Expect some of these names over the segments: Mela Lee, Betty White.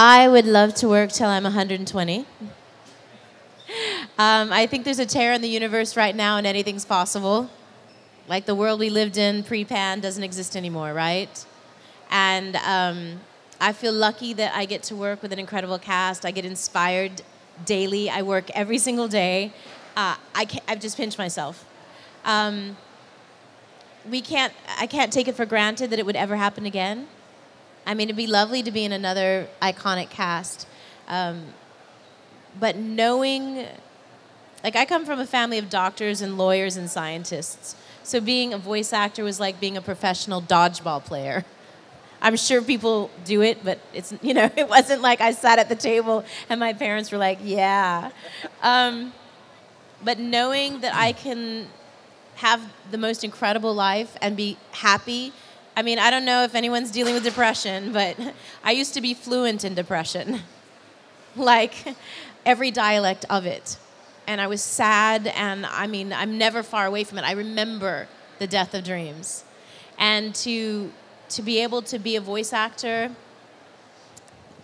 I would love to work till I'm 120. I think there's a tear in the universe right now and anything's possible. Like the world we lived in pre-pan doesn't exist anymore, right? And I feel lucky that I get to work with an incredible cast. I get inspired daily. I work every single day. I've just pinched myself. I can't take it for granted that it would ever happen again. I mean, it'd be lovely to be in another iconic cast. But knowing, like I come from a family of doctors and lawyers and scientists. So being a voice actor was like being a professional dodgeball player. I'm sure people do it, but it's, you know, it wasn't like I sat at the table and my parents were like, yeah. But knowing that I can have the most incredible life and be happy. I mean, I don't know if anyone's dealing with depression, but I used to be fluent in depression. Like every dialect of it. And I was sad, and I mean, I'm never far away from it. I remember the death of dreams. And to be able to be a voice actor,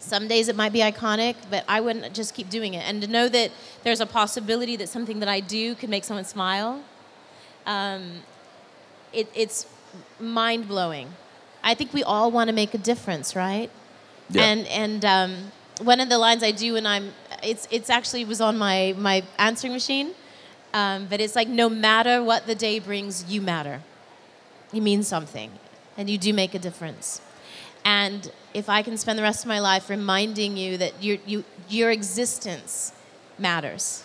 some days it might be iconic, but I wouldn't just keep doing it. And to know that there's a possibility that something that I do could make someone smile, it's mind-blowing. I think we all want to make a difference, right? Yeah. And one of the lines I do when it's actually was on my answering machine, but it's like, no matter what the day brings, you matter. You mean something. And you do make a difference. And if I can spend the rest of my life reminding you that your existence matters.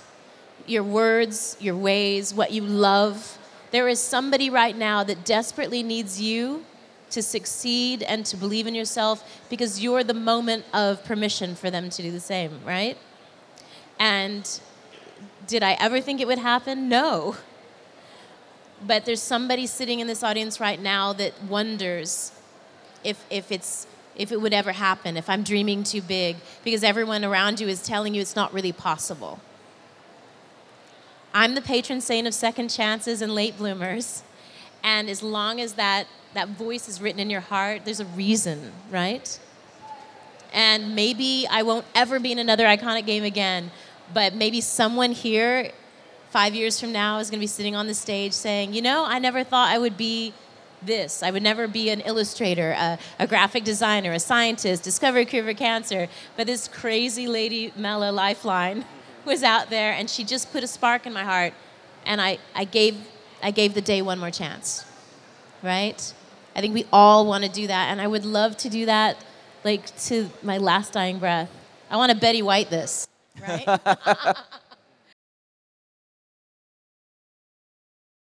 Your words, your ways, what you love. There is somebody right now that desperately needs you to succeed and to believe in yourself because you're the moment of permission for them to do the same, right? And did I ever think it would happen? No. But there's somebody sitting in this audience right now that wonders if it would ever happen, if I'm dreaming too big, because everyone around you is telling you it's not really possible. I'm the patron saint of second chances and late bloomers. And as long as that voice is written in your heart, there's a reason, right? And maybe I won't ever be in another iconic game again, but maybe someone here 5 years from now is going to be sitting on the stage saying, you know, I never thought I would be this. I would never be an illustrator, a graphic designer, a scientist, discover a cure for cancer. But this crazy lady, Mela Lifeline, was out there, and she just put a spark in my heart, and I gave the day one more chance, right? I think we all want to do that, and I would love to do that, like, to my last dying breath. I want to Betty White this, right?